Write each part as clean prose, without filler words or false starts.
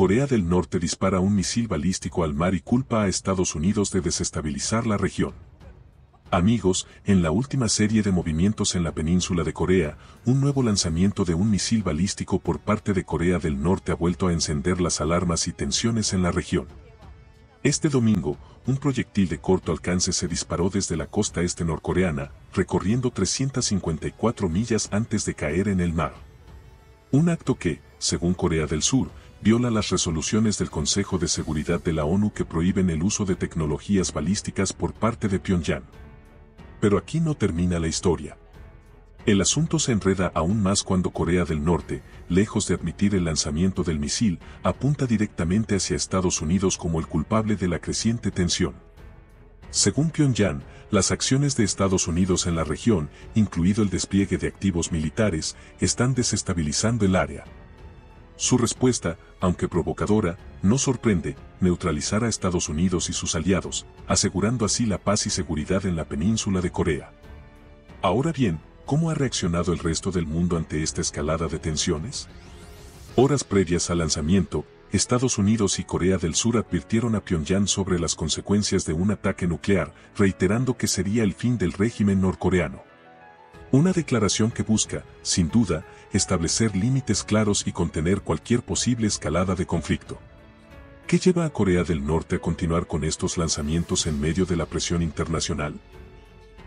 Corea del Norte dispara un misil balístico al mar y culpa a Estados Unidos de desestabilizar la región. Amigos, en la última serie de movimientos en la península de Corea, un nuevo lanzamiento de un misil balístico por parte de Corea del Norte ha vuelto a encender las alarmas y tensiones en la región. Este domingo, un proyectil de corto alcance se disparó desde la costa este norcoreana, recorriendo 354 millas antes de caer en el mar. Un acto que, según Corea del Sur, viola las resoluciones del Consejo de Seguridad de la ONU que prohíben el uso de tecnologías balísticas por parte de Pyongyang. Pero aquí no termina la historia. El asunto se enreda aún más cuando Corea del Norte, lejos de admitir el lanzamiento del misil, apunta directamente hacia Estados Unidos como el culpable de la creciente tensión. Según Pyongyang, las acciones de Estados Unidos en la región, incluido el despliegue de activos militares, están desestabilizando el área. Su respuesta, aunque provocadora, no sorprende: neutralizar a Estados Unidos y sus aliados, asegurando así la paz y seguridad en la península de Corea. Ahora bien, ¿cómo ha reaccionado el resto del mundo ante esta escalada de tensiones? Horas previas al lanzamiento, Estados Unidos y Corea del Sur advirtieron a Pyongyang sobre las consecuencias de un ataque nuclear, reiterando que sería el fin del régimen norcoreano. Una declaración que busca, sin duda, establecer límites claros y contener cualquier posible escalada de conflicto. ¿Qué lleva a Corea del Norte a continuar con estos lanzamientos en medio de la presión internacional?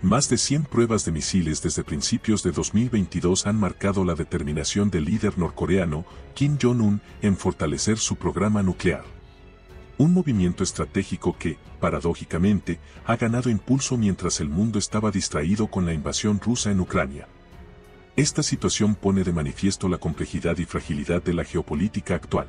Más de 100 pruebas de misiles desde principios de 2022 han marcado la determinación del líder norcoreano, Kim Jong-un, en fortalecer su programa nuclear. Un movimiento estratégico que, paradójicamente, ha ganado impulso mientras el mundo estaba distraído con la invasión rusa en Ucrania. Esta situación pone de manifiesto la complejidad y fragilidad de la geopolítica actual.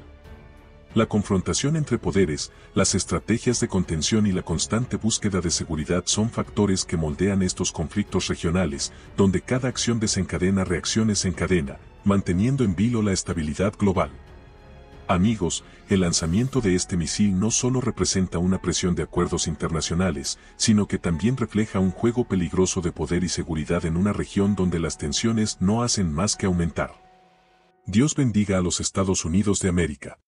La confrontación entre poderes, las estrategias de contención y la constante búsqueda de seguridad son factores que moldean estos conflictos regionales, donde cada acción desencadena reacciones en cadena, manteniendo en vilo la estabilidad global. Amigos, el lanzamiento de este misil no solo representa una presión de acuerdos internacionales, sino que también refleja un juego peligroso de poder y seguridad en una región donde las tensiones no hacen más que aumentar. Dios bendiga a los Estados Unidos de América.